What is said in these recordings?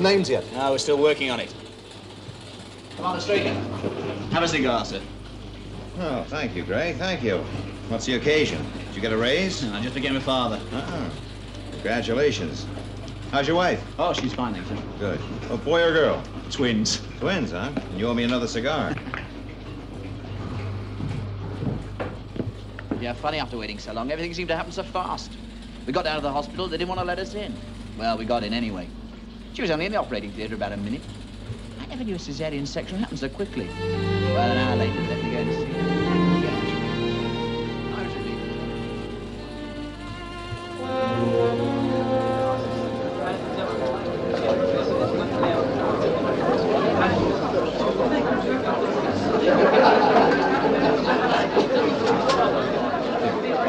Names yet? No, we're still working on it. Commander Straker, have a cigar, sir. Oh, thank you, Gray, thank you. What's the occasion? Did you get a raise? No, I just became a father. Uh-huh. Congratulations. How's your wife? Oh, she's fine, thank you. Good. A boy or girl? Twins. Twins, huh? And you owe me another cigar. Yeah, funny after waiting so long. Everything seemed to happen so fast. We got down to the hospital, they didn't want to let us in. Well, we got in anyway. She was only in the operating theatre about a minute. I never knew a cesarean section happened so quickly. Well, an hour later, let me go to see her. I was relieved.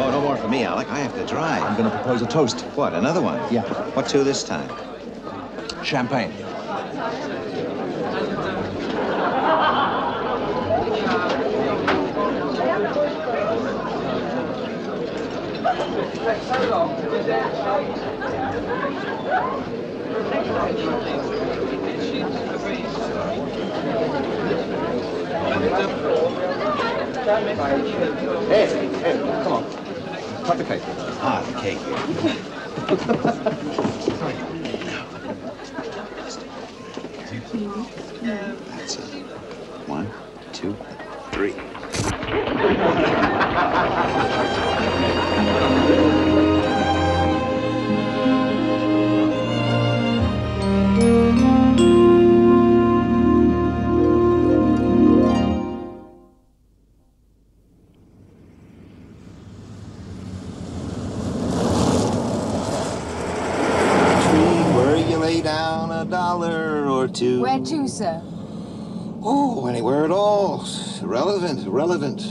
Oh, no more for me, Alec. I have to drive. I'm going to propose a toast. What, another one? Yeah. What to this time? Champagne. Hey, come on. Cut the cake. Ah, the cake. That's it. 1, 2, 3. $1 or $2. Where to, sir? Oh, anywhere at all. Relevant.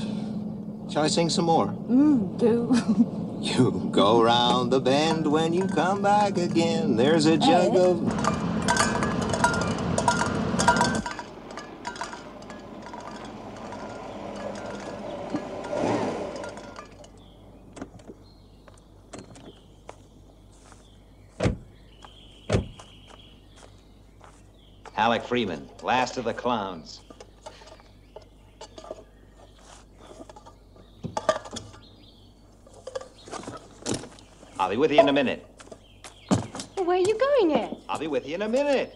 Shall I sing some more? Do. You go round the bend when you come back again. There's a jug of... Alec Freeman, last of the clowns. I'll be with you in a minute. Where are you going at? I'll be with you in a minute.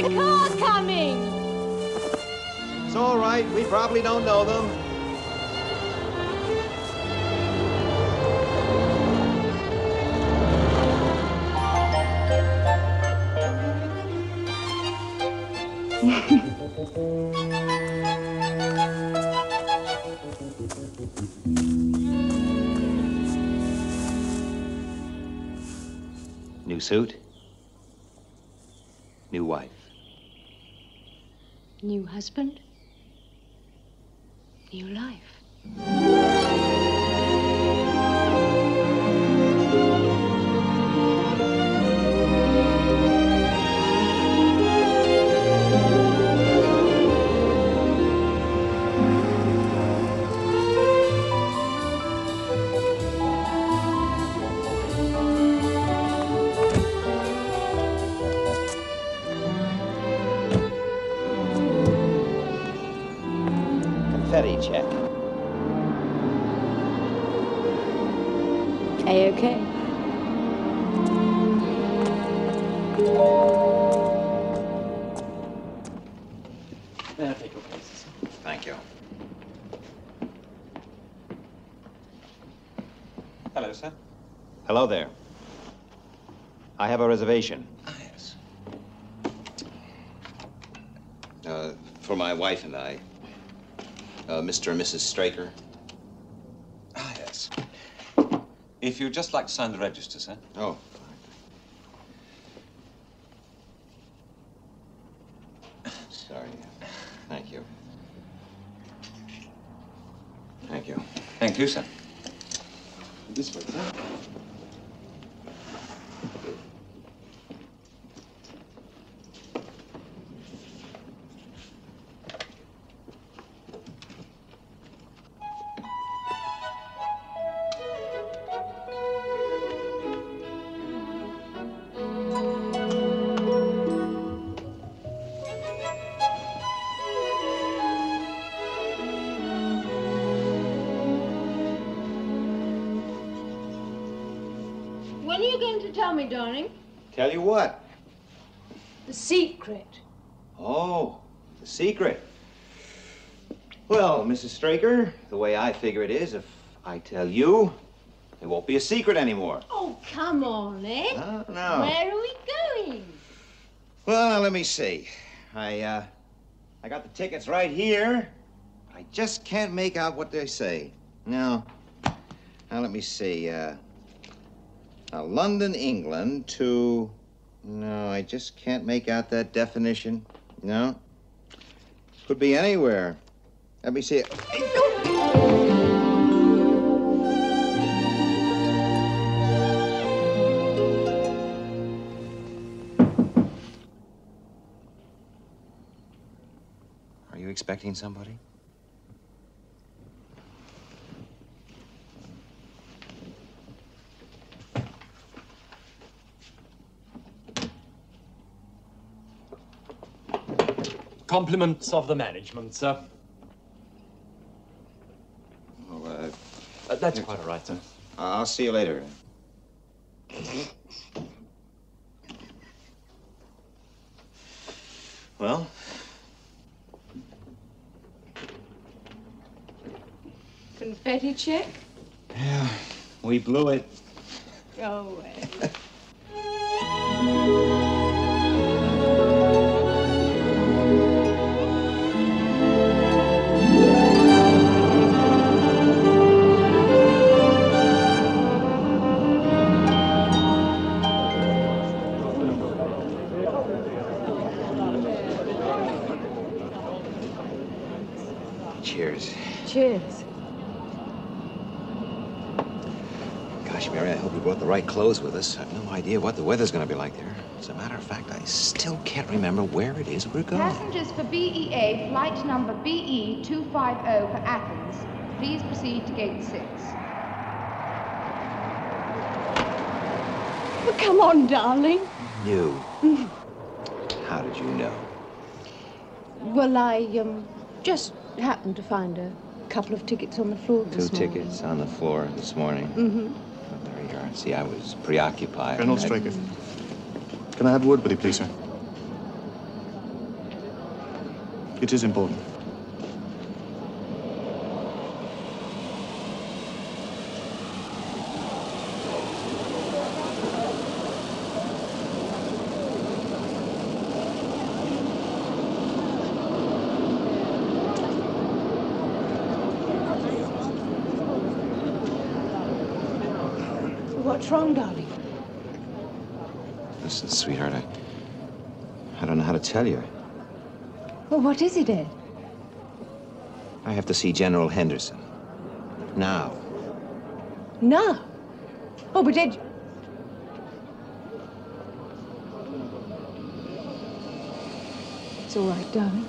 There's a car coming! It's all right. We probably don't know them. New suit, new wife, new husband, new life. Check. A-okay. Now take your places. Thank you. Hello, sir. Hello there. I have a reservation. Ah, yes. For my wife and I. Mr. and Mrs. Straker. Ah, yes. If you'd just like to sign the register, sir. Oh. Sorry. Thank you. Thank you. Thank you, sir. This way, sir. Tell you what? The secret. Oh, the secret. Well, Mrs. Straker, the way I figure it is, if I tell you, it won't be a secret anymore. Oh, come on, Ed. No, no. Where are we going? Well, let me see. I got the tickets right here. I just can't make out what they say. Now let me see. Now, London, England to... No, I just can't make out that definition. No. Could be anywhere. Let me see. Are you expecting somebody? Compliments of the management, sir. Well, that's quite all right, sir. I'll see you later. Well? Confetti check? Yeah, we blew it. Go away. Clothes with us. I have no idea what the weather's going to be like there. As a matter of fact, I still can't remember where it is we're going. Passengers for BEA, flight number BE 250 for Athens. Please proceed to gate 6. Well, come on, darling. You. How did you know? Well, I just happened to find a couple of tickets on the floor this morning. 2 tickets on the floor this morning. Mm-hmm. See, I was preoccupied. Colonel Straker, can I have a word with you, please, sir? It is important. What's wrong, darling? Listen, sweetheart, I don't know how to tell you. Well, what is it, Ed? I have to see General Henderson. Now. Now? Oh, but Ed... It's all right, darling.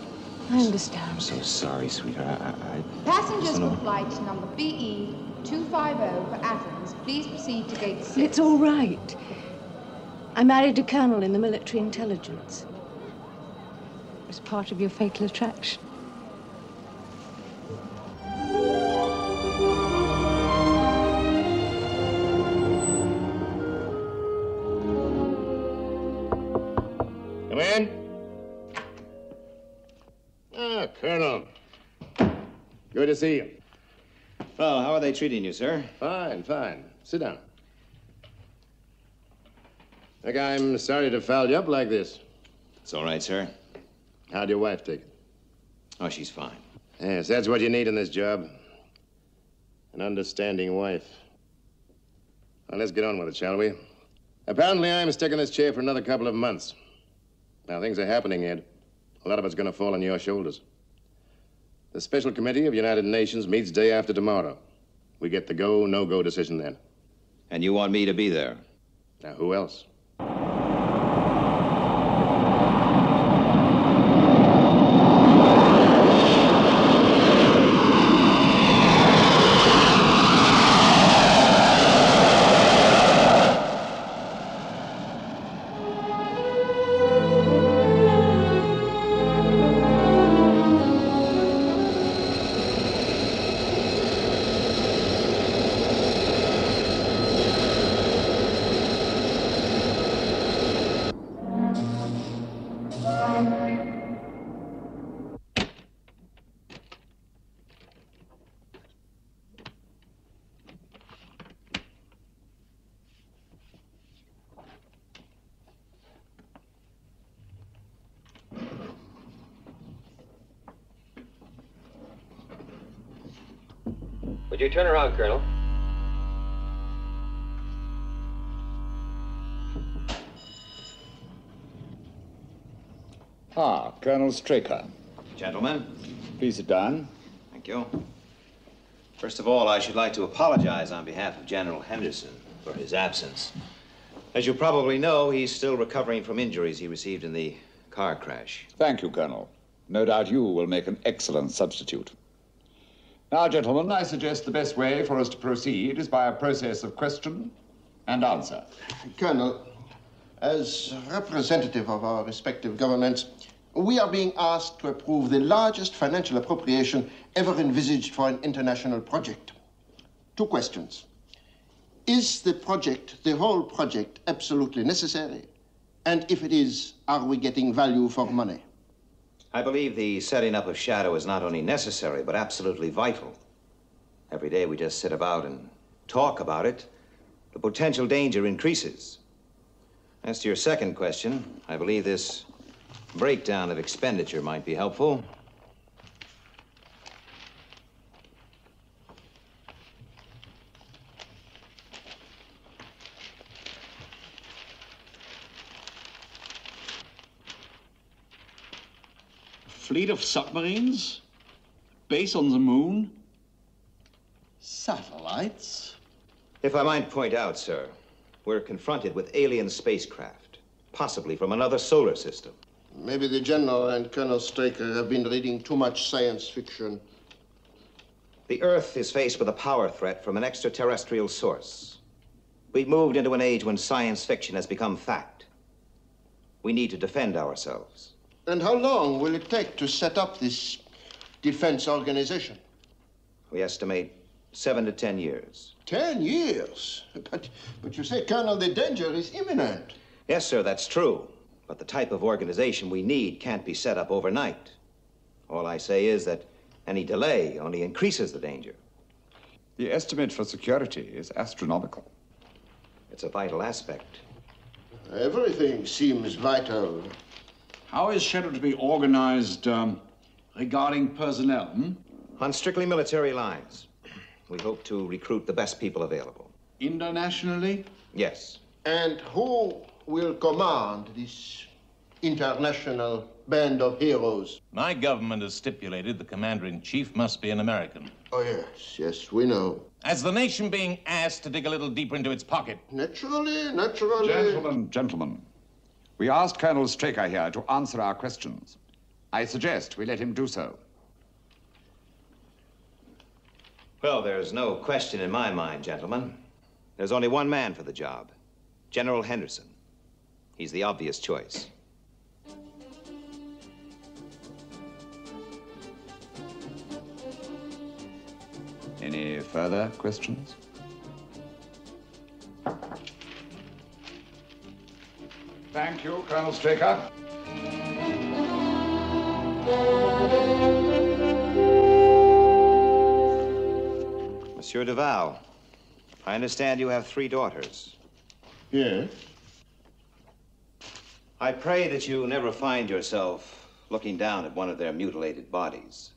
I understand. I'm so sorry, sweetheart. Passengers for flight number BE 250 for Athens, please proceed to gate 6. It's all right. I married a colonel in the military intelligence. It was part of your fatal attraction. Come in. Ah, Colonel. Good to see you. Well, how are they treating you, sir? Fine, fine. Sit down. Look, I'm sorry to foul you up like this. It's all right, sir. How'd your wife take it? Oh, she's fine. Yes, that's what you need in this job. An understanding wife. Well, let's get on with it, shall we? Apparently, I'm stuck in this chair for another couple of months. Now, things are happening, Ed. A lot of it's going to fall on your shoulders. The Special Committee of United Nations meets day after tomorrow. We get the go, no-go decision then. And you want me to be there? Now, who else? Would you turn around, Colonel? Ah, Colonel Straker. Gentlemen. Please sit down. Thank you. First of all, I should like to apologize on behalf of General Henderson for his absence. As you probably know, he's still recovering from injuries he received in the car crash. Thank you, Colonel. No doubt you will make an excellent substitute. Now, gentlemen, I suggest the best way for us to proceed is by a process of question and answer. Colonel, as representative of our respective governments, we are being asked to approve the largest financial appropriation ever envisaged for an international project. Two questions. Is the project, the whole project, absolutely necessary? And if it is, are we getting value for money? I believe the setting up of SHADO is not only necessary, but absolutely vital. Every day we just sit about and talk about it, the potential danger increases. As to your second question, I believe this breakdown of expenditure might be helpful. Fleet of submarines, base on the moon, satellites. If I might point out, sir, we're confronted with alien spacecraft, possibly from another solar system. Maybe the General and Colonel Straker have been reading too much science fiction. The Earth is faced with a power threat from an extraterrestrial source. We've moved into an age when science fiction has become fact. We need to defend ourselves. And how long will it take to set up this defense organization? We estimate 7 to 10 years. 10 years? But you say, Colonel, the danger is imminent. Yes, sir, that's true. But the type of organization we need can't be set up overnight. All I say is that any delay only increases the danger. The estimate for security is astronomical. It's a vital aspect. Everything seems vital. How is SHADO to be organized regarding personnel? On strictly military lines. We hope to recruit the best people available. Internationally? Yes. And who will command this international band of heroes? My government has stipulated the commander-in-chief must be an American. Oh, yes, yes, we know. As the nation being asked to dig a little deeper into its pocket. Naturally, naturally. Gentlemen, gentlemen. We asked Colonel Straker here to answer our questions. I suggest we let him do so. Well, there's no question in my mind, gentlemen. There's only one man for the job, General Henderson. He's the obvious choice. Any further questions? Thank you, Colonel Straker. Monsieur Duval, I understand you have 3 daughters. Yes. I pray that you never find yourself looking down at one of their mutilated bodies.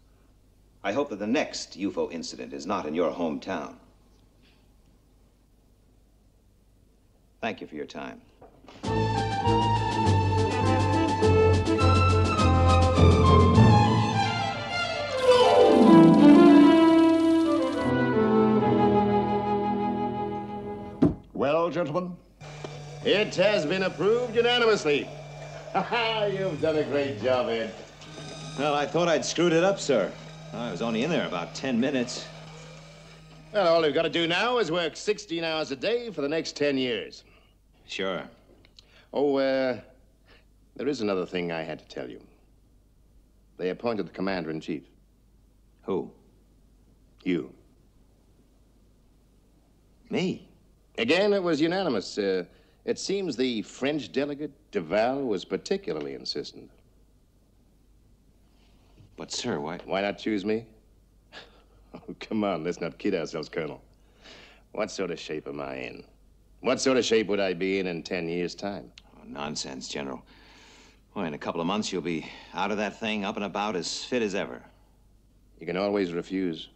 I hope that the next UFO incident is not in your hometown. Thank you for your time. Well, gentlemen? It has been approved unanimously. You've done a great job, Ed. Well, I thought I'd screwed it up, sir. I was only in there about 10 minutes. Well, all we've got to do now is work 16 hours a day for the next 10 years. Sure. Oh, there is another thing I had to tell you. They appointed the commander-in-chief. Who? You. Me? Again, it was unanimous. It seems the French delegate, Duval, was particularly insistent. But, sir, why not choose me? Oh, come on, let's not kid ourselves, Colonel. What sort of shape am I in? What sort of shape would I be in 10 years' time? Oh, nonsense, General. Well, in a couple of months, you'll be out of that thing, up and about, as fit as ever. You can always refuse.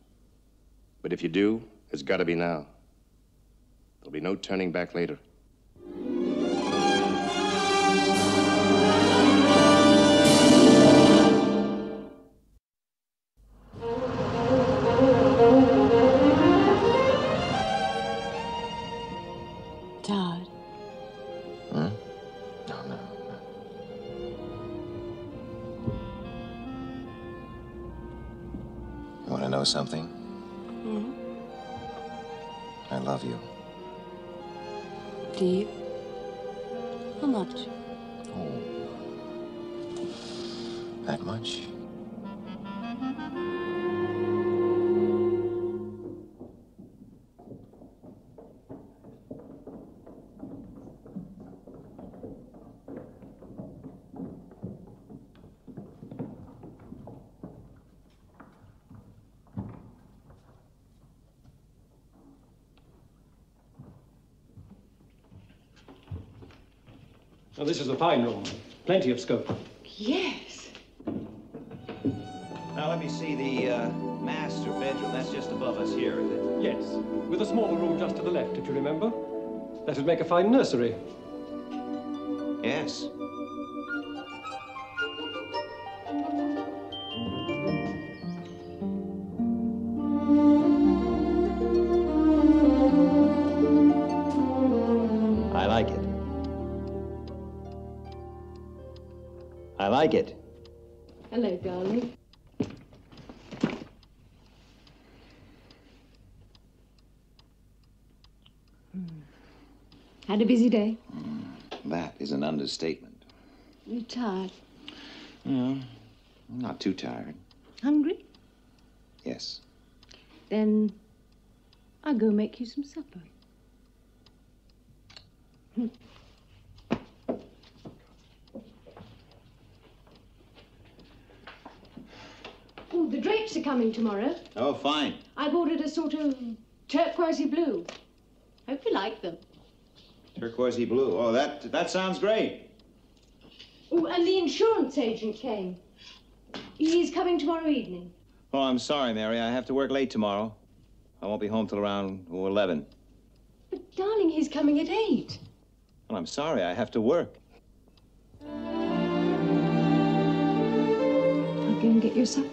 But if you do, it's got to be now. There'll be no turning back later. Something? Mm-hmm. I love you. Do you? How much? Oh. That much? This is a fine room. Plenty of scope. Yes. Now, let me see the master bedroom. That's just above us here, is it? Yes. With a smaller room just to the left, if you remember. That would make a fine nursery. Yes. It. Hello, darling. Had a busy day? That is an understatement. You tired? No, not too tired. Hungry? Yes. Then I'll go make you some supper. coming tomorrow. Oh, fine. I've ordered a sort of turquoisey blue. Hope you like them. Turquoisey blue. Oh, that sounds great. Oh, and the insurance agent came. He's coming tomorrow evening. Oh, I'm sorry, Mary. I have to work late tomorrow. I won't be home till around 11. But, darling, he's coming at 8. Well, I'm sorry. I have to work. I'll go and get your supper.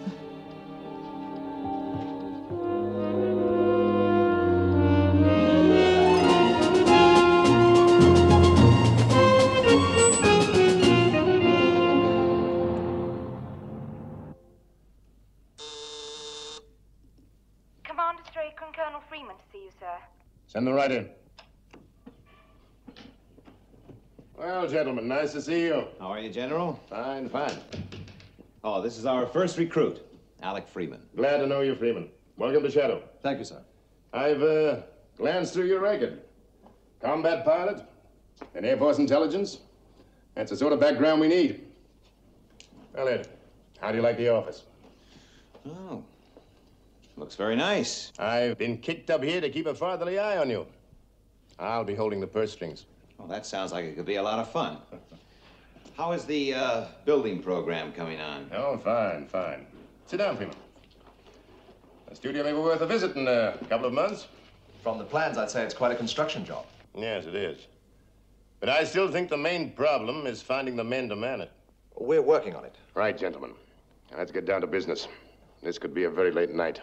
Send them right in. Well, gentlemen, nice to see you. How are you, General? Fine, fine. Oh, this is our first recruit, Alec Freeman. Glad to know you, Freeman. Welcome to SHADO. Thank you, sir. I've glanced through your record. Combat pilot and Air Force intelligence. That's the sort of background we need. Well, Ed, how do you like the office? Oh. Looks very nice. I've been kicked up here to keep a fatherly eye on you. I'll be holding the purse strings. Well, that sounds like it could be a lot of fun. How is the building program coming on? Oh, fine, fine. Sit down, Freeman. The studio may be worth a visit in a couple of months. From the plans, I'd say it's quite a construction job. Yes, it is. But I still think the main problem is finding the men to man it. We're working on it. Right, gentlemen. Now, let's get down to business. This could be a very late night.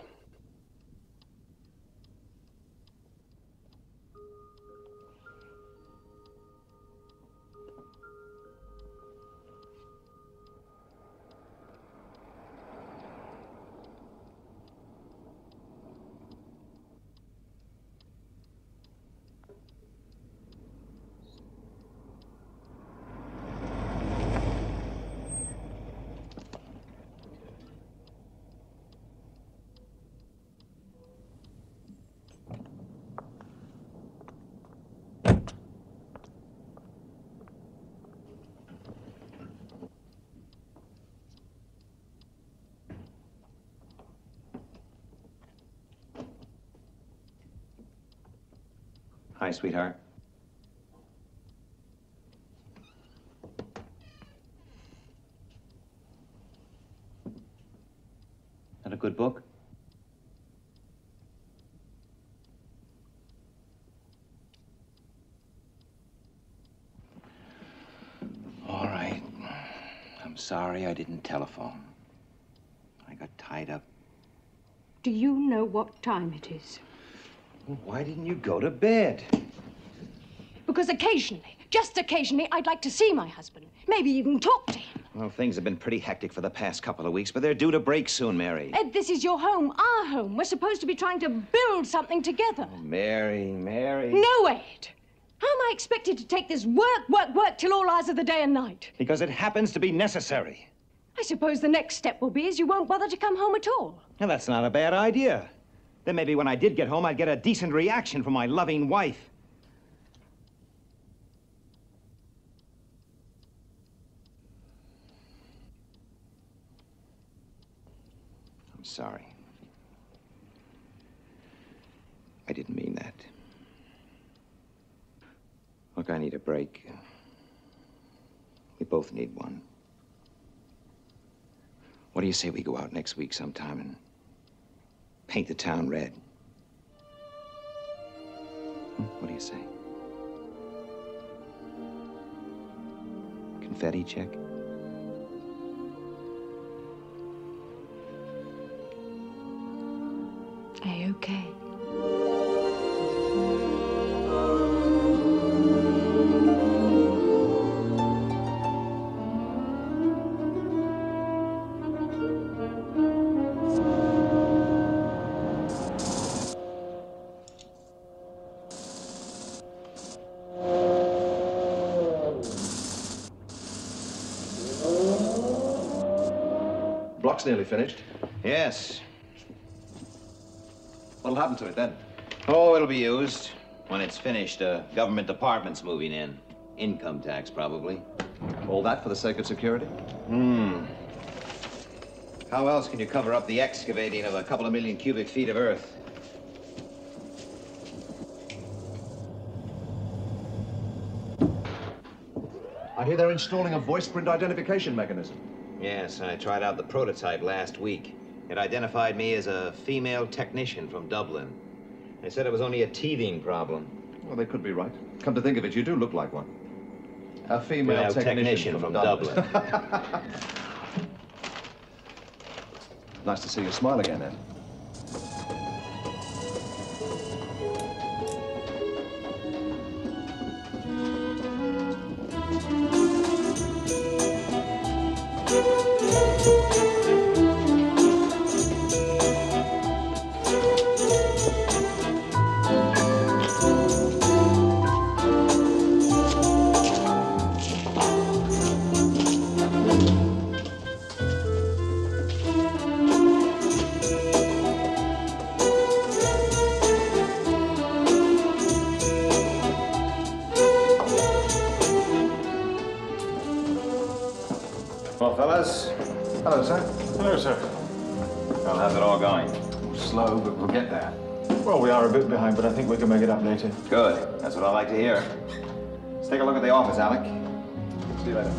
Hi, sweetheart. That a good book? All right. I'm sorry I didn't telephone. I got tied up. Do you know what time it is? Why didn't you go to bed? Because occasionally, just occasionally, I'd like to see my husband. Maybe even talk to him. Well, things have been pretty hectic for the past couple of weeks, but they're due to break soon, Mary. Ed, this is your home, our home. We're supposed to be trying to build something together. Oh, Mary, Mary. No, Ed. How am I expected to take this work, work, work till all hours of the day and night? Because it happens to be necessary. I suppose the next step will be is you won't bother to come home at all. Now, that's not a bad idea. Then maybe when I did get home, I'd get a decent reaction from my loving wife. I'm sorry. I didn't mean that. Look, I need a break. We both need one. What do you say we go out next week sometime and paint the town red? What do you say? Confetti check? A-okay. Nearly finished. Yes. What'll happen to it then? Oh, it'll be used. When it's finished, government department's moving in. Income tax, probably. All that for the sake of security? Hmm. How else can you cover up the excavating of a couple of million cubic feet of earth? I hear they're installing a voice print identification mechanism. Yes, I tried out the prototype last week. It identified me as a female technician from Dublin. They said it was only a teething problem. Well, they could be right. Come to think of it, you do look like one. A female technician from Dublin. Nice to see you smile again, Ed. Good. That's what I like to hear. Let's take a look at the office, Alec. See you later.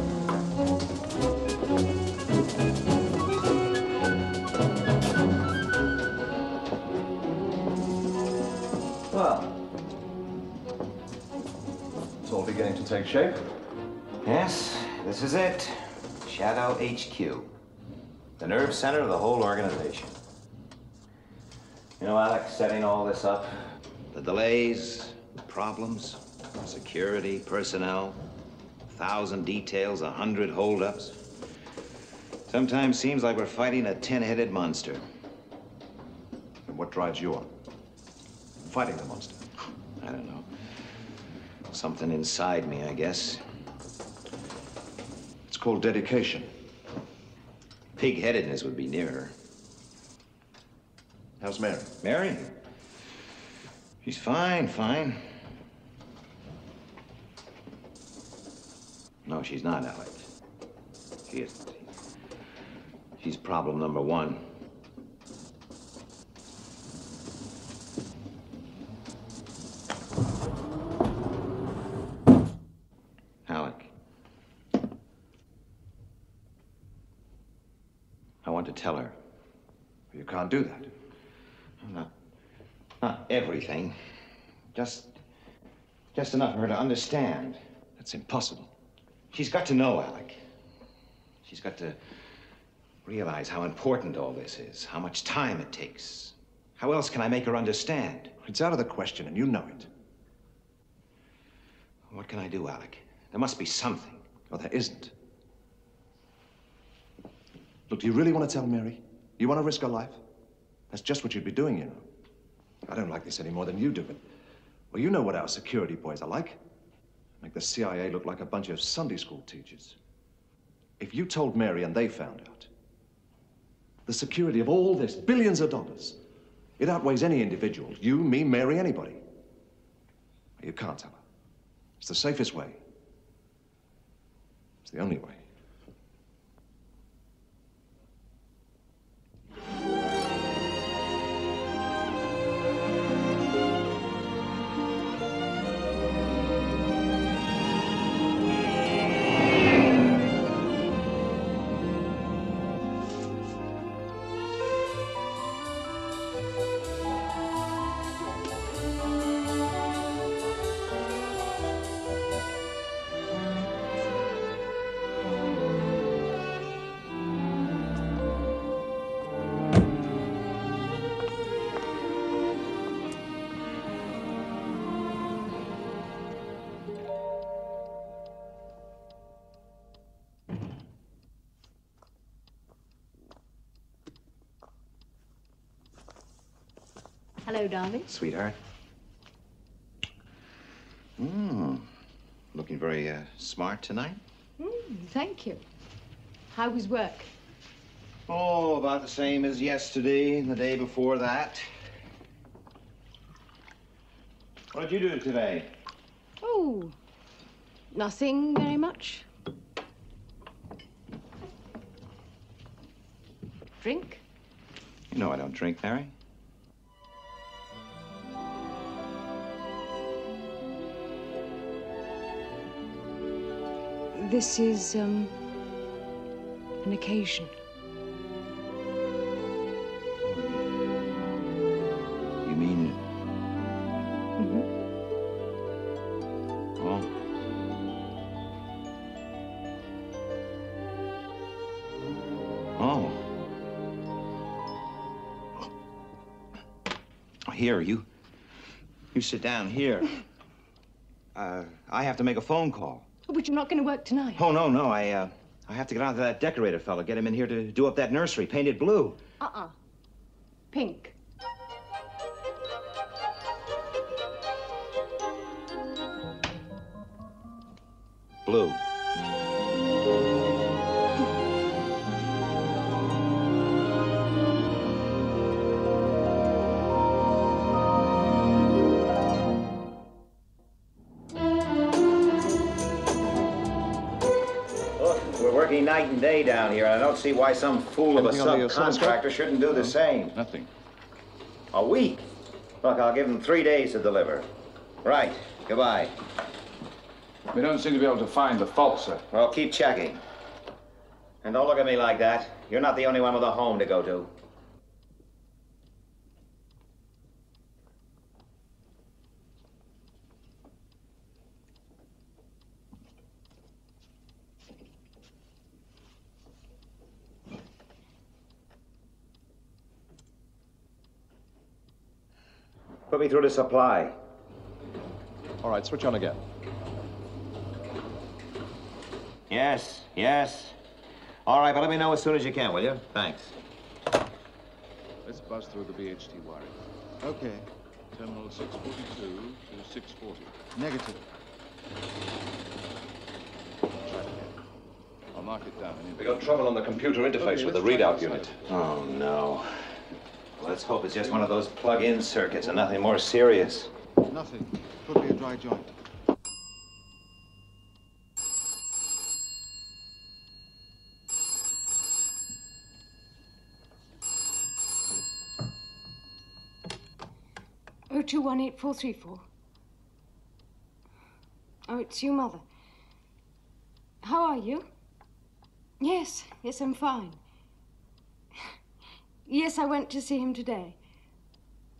Well, it's all beginning to take shape. Yes, this is it. SHADO HQ. The nerve center of the whole organization. You know, Alec, setting all this up, the delays, the problems, security, personnel, 1,000 details, 100 holdups. Sometimes seems like we're fighting a 10-headed monster. And what drives you on? Fighting the monster? I don't know. Something inside me, I guess. It's called dedication. Pig-headedness would be nearer. How's Mary? Mary? She's fine, fine. No, she's not, Alec. She isn't. She's problem number one. Alec. I want to tell her. You can't do that. I'm not. Not everything, just enough for her to understand. That's impossible. She's got to know, Alec. She's got to realize how important all this is, how much time it takes. How else can I make her understand? It's out of the question, and you know it. What can I do, Alec? There must be something. Well, there isn't. Look, do you really want to tell Mary? You want to risk her life? That's just what you'd be doing, you know. I don't like this any more than you do, but... Well, you know what our security boys are like. Make the CIA look like a bunch of Sunday school teachers. If you told Mary and they found out, the security of all this, billions of dollars, it outweighs any individual, you, me, Mary, anybody. You can't tell her. It's the safest way. It's the only way. Hello, darling. Sweetheart. Looking very smart tonight. Thank you. How was work? Oh, about the same as yesterday and the day before that. What did you do today? Oh, nothing very much. Drink? You know I don't drink, Mary. This is, an occasion. You mean... Mm-hmm. Oh. Here, you sit down here. I have to make a phone call. But you're not going to work tonight. Oh, no, no. I have to get on to that decorator fella. Get him in here to do up that nursery. Paint it blue. Uh-uh. Pink. Blue. Night and day down here, and I don't see why some fool of a subcontractor shouldn't do the same. Nothing. A week? Look, I'll give them 3 days to deliver. Right. Goodbye. We don't seem to be able to find the fault, sir. Well, keep checking. And don't look at me like that. You're not the only one with a home to go to. Put me through to supply. All right, switch on again. Yes, yes. All right, but let me know as soon as you can, will you? Thanks. Let's buzz through the BHT wiring. Okay. Terminal 642 to 640. Negative. Try it again. I'll mark it down. We got trouble on the computer interface with the readout unit. Oh, no. Let's hope it's just one of those plug-in circuits and nothing more serious. Nothing. Could be a dry joint. Oh, 218-434. Oh, it's you, Mother. How are you? Yes, yes, I'm fine. Yes, I went to see him today.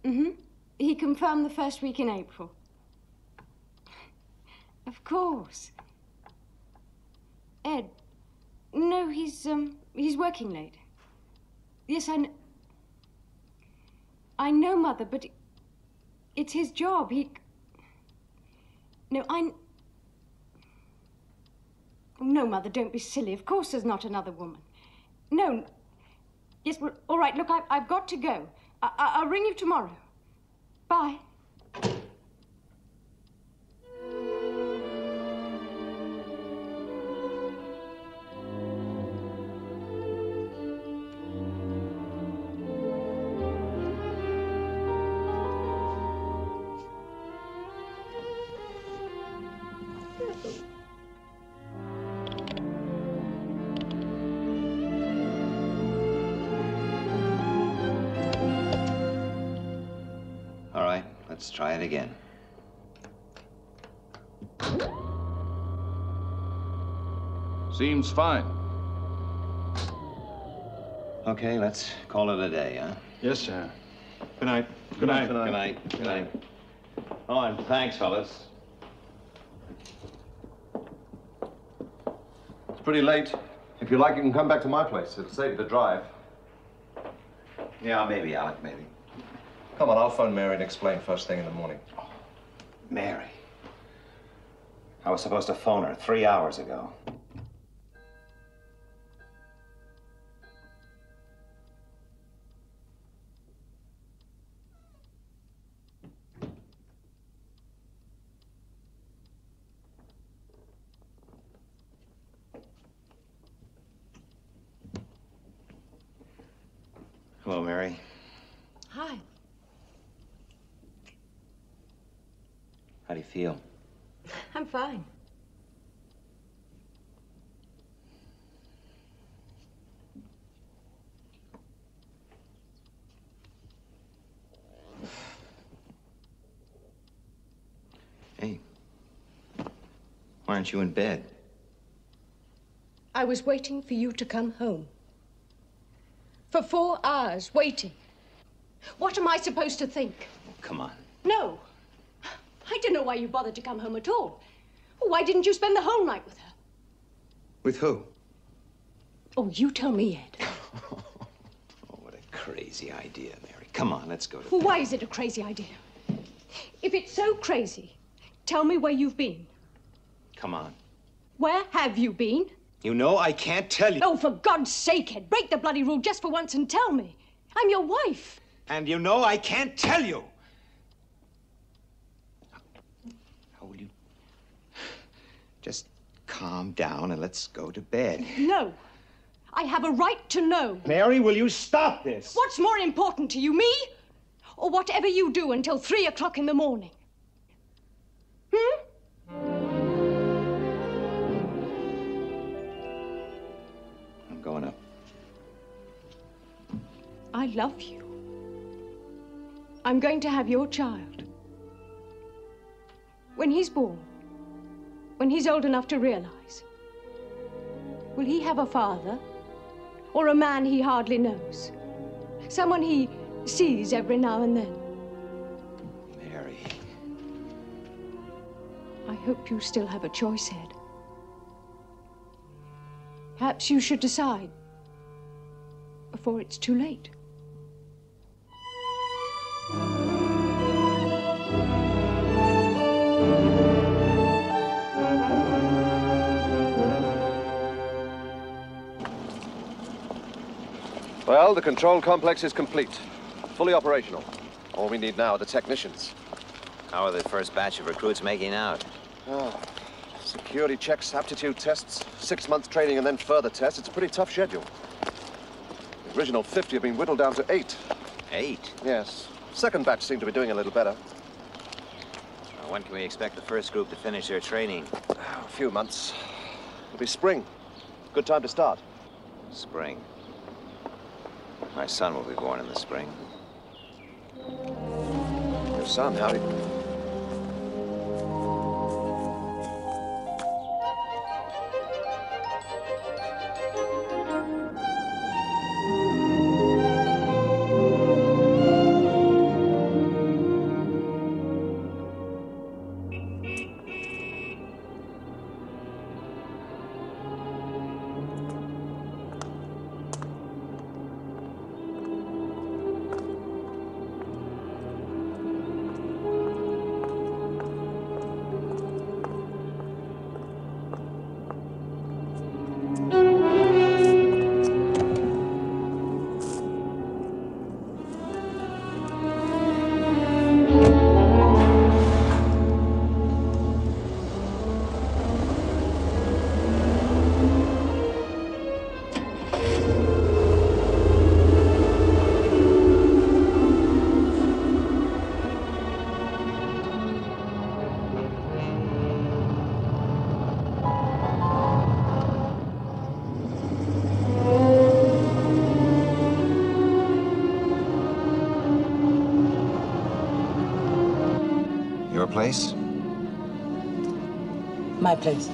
Mm-hmm. He confirmed the first week in April. Of course. Ed. No, he's working late. Yes, I know, Mother, but it's his job. No, Mother, don't be silly. Of course there's not another woman. No. Yes, well, all right, look, I've got to go. I'll ring you tomorrow. Bye. Let's try it again. Seems fine. Okay, let's call it a day, huh? Yes, sir. Good night. Good night. Good night. Good night. Oh, and thanks, fellas. It's pretty late. If you like, you can come back to my place. It'll save the drive. Yeah, maybe, Alec, maybe. Come on, I'll phone Mary and explain first thing in the morning. Oh, Mary. I was supposed to phone her 3 hours ago. Hello, Mary. Hi. How do you feel? I'm fine. Why aren't you in bed? I was waiting for you to come home. For 4 hours, waiting. What am I supposed to think? Oh, come on. No. I don't know why you bothered to come home at all. Why didn't you spend the whole night with her? With who? Oh, you tell me, Ed. Oh, what a crazy idea, Mary. Come on, let's go to bed. Why is it a crazy idea? If it's so crazy, tell me where you've been. Come on. Where have you been? You know I can't tell you. Oh, for God's sake, Ed, break the bloody rule just for once and tell me. I'm your wife. And you know I can't tell you. How will you... Just calm down and let's go to bed. No. I have a right to know. Mary, will you stop this? What's more important to you, me? Or whatever you do until 3 o'clock in the morning? Hmm? Going up. I love you. I'm going to have your child. When he's born, when he's old enough to realize, will he have a father or a man he hardly knows? Someone he sees every now and then. Mary. I hope you still have a choice, Ed. Perhaps you should decide before it's too late. Well, the control complex is complete, fully operational. All we need now are the technicians. How are the first batch of recruits making out? Oh. Security checks, aptitude tests, 6 months training and then further tests. It's a pretty tough schedule. The original 50 have been whittled down to 8. 8? Yes. Second batch seem to be doing a little better. Well, when can we expect the first group to finish their training? A few months. It'll be spring. Good time to start. Spring. My son will be born in the spring. Your son, how did... Place? My place.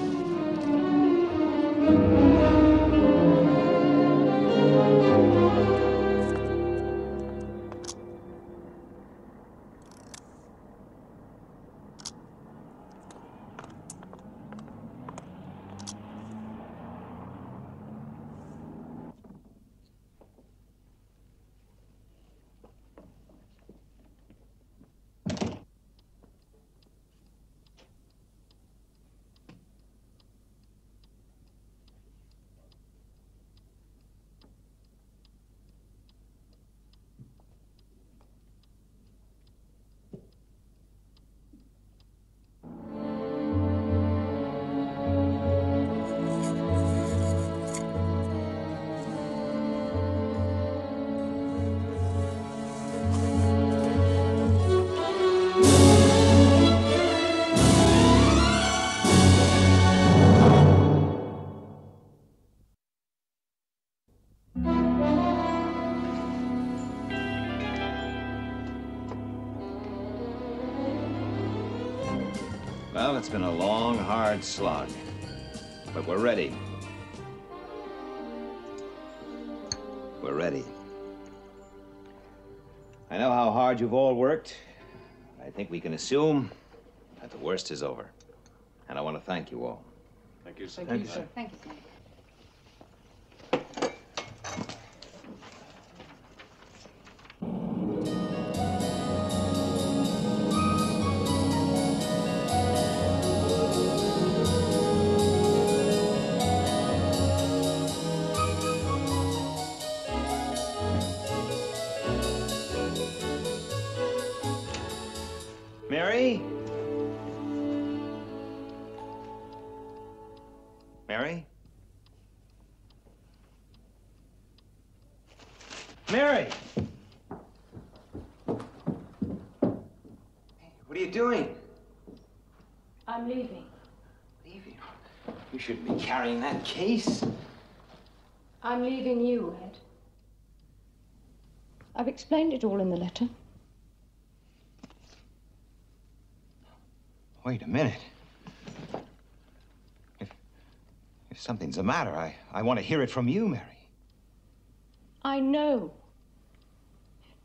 It's been a long, hard slog, but we're ready. We're ready. I know how hard you've all worked. I think we can assume that the worst is over. And I want to thank you all. Thank you, sir. Thank you, sir. Thank you, sir. Mary? Mary? Mary! What are you doing? I'm leaving. Leaving? You shouldn't be carrying that case. I'm leaving you, Ed. I've explained it all in the letter. Wait a minute. If something's the matter, I want to hear it from you, Mary. I know.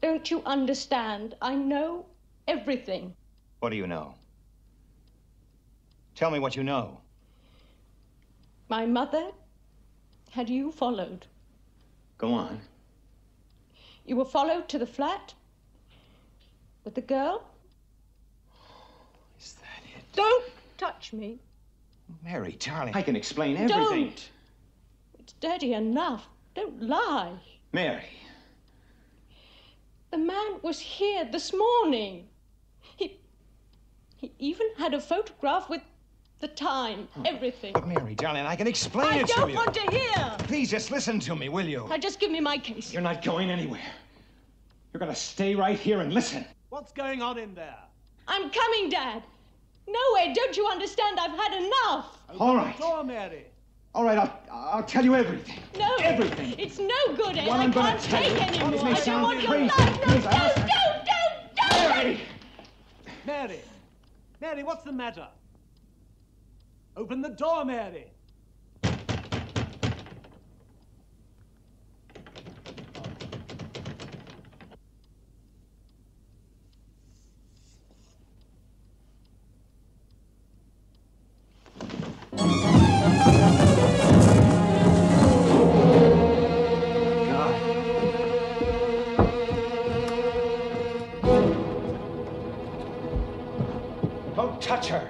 Don't you understand? I know everything. What do you know? Tell me what you know. My mother had you followed. Go on. You were followed to the flat with the girl. Don't touch me. Mary, darling, I can explain everything. Don't. It's dirty enough. Don't lie. Mary. The man was here this morning. He even had a photograph with the time, everything. But Mary, darling, I can explain it to you. I don't want to hear. Please, just listen to me, will you? Now, just give me my case. You're not going anywhere. You're going to stay right here and listen. What's going on in there? I'm coming, Dad. No, Ed, don't you understand? I've had enough. All right. Door, Mary. All right, I'll tell you everything. No. Everything. It's no good, Ed. I can't take anymore. I don't want your life. No, don't. Mary. Mary. Mary, what's the matter? Open the door, Mary. Touch her.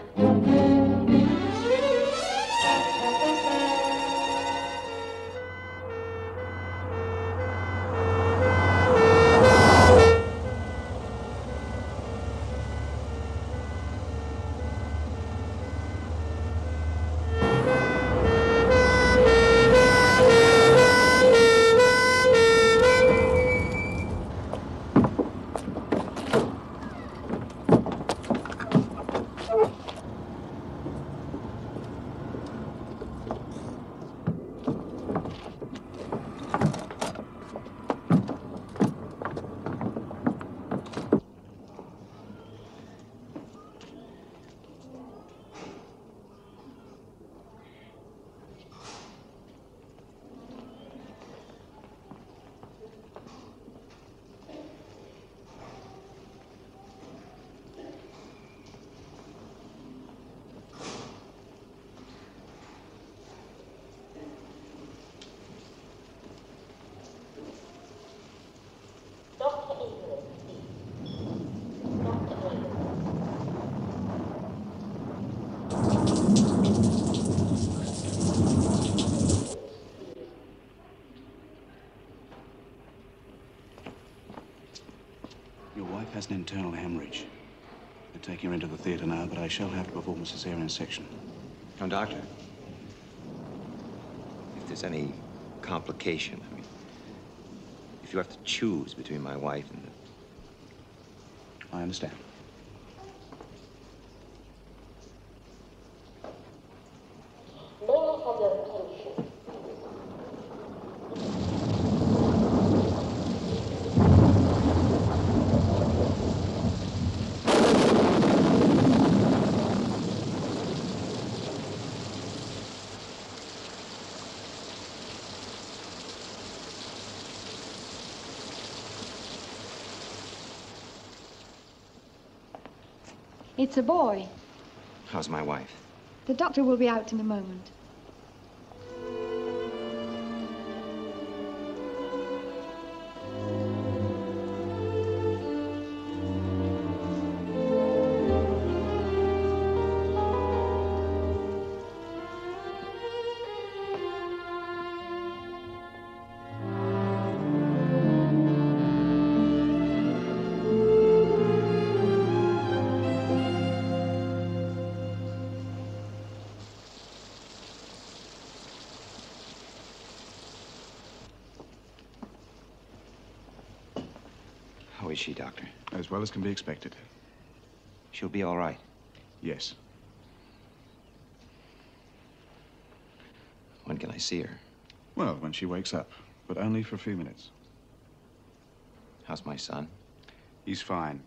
Has an internal hemorrhage. I'll take her into the theater now, but I shall have to perform a cesarean section. Now, Doctor, if there's any complication, I mean, if you have to choose between my wife and the... I understand. It's a boy. How's my wife? The doctor will be out in a moment. Is she, Doctor? As well as can be expected. She'll be all right? Yes. When can I see her? Well, when she wakes up, but only for a few minutes. How's my son? He's fine.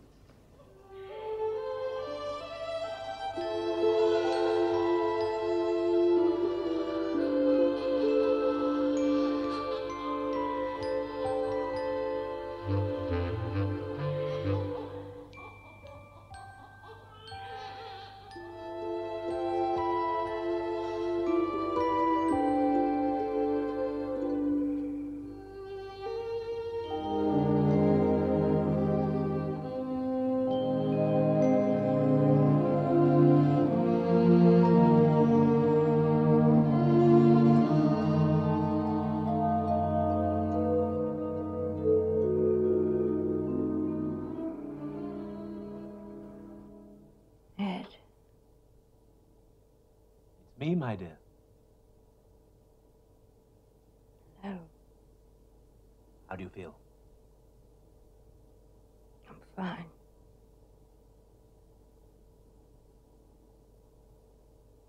My dear. Hello. How do you feel? I'm fine.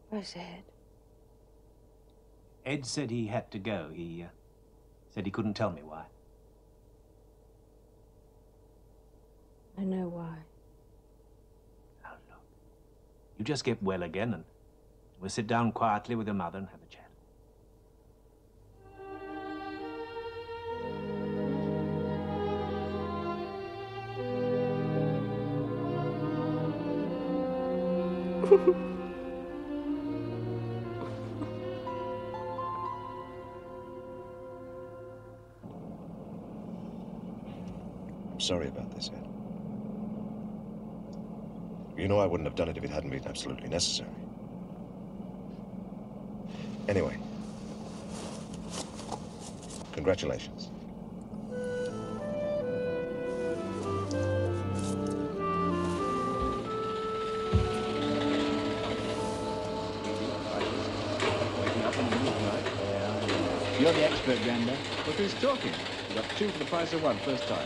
Where's Ed? Ed said he had to go. He said he couldn't tell me why. I know why. Oh, look. You just get well again and we'll sit down quietly with your mother and have a chat. I'm sorry about this, Ed. You know I wouldn't have done it if it hadn't been absolutely necessary. Anyway, congratulations. You're the expert, Grandad. Look who's talking. You got two for the price of one first time.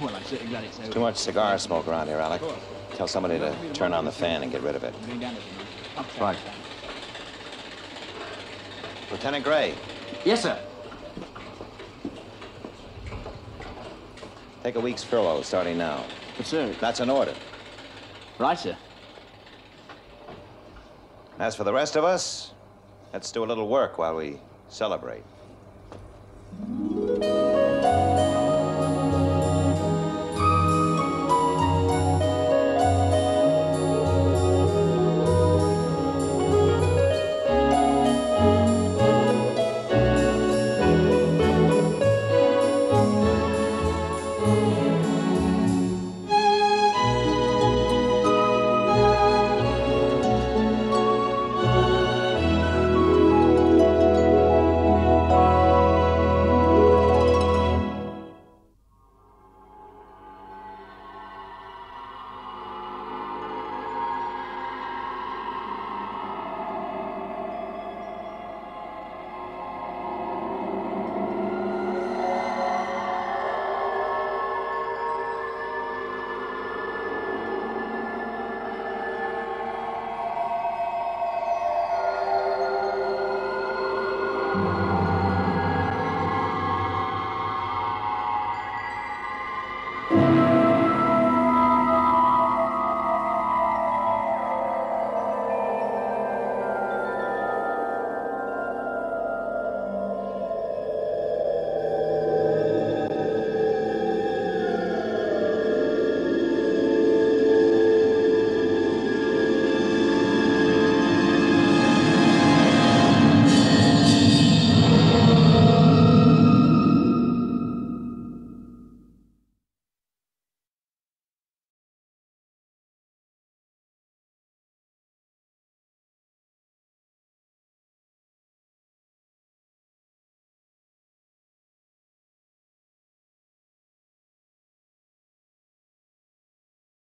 Well, I'm certainly glad it's over. Too much cigar smoke around here, Alec. Tell somebody to turn on the fan and get rid of it. Right. Lieutenant Gray. Yes, sir. Take a week's furlough starting now. But, sir... That's an order. Right, sir. As for the rest of us, let's do a little work while we celebrate.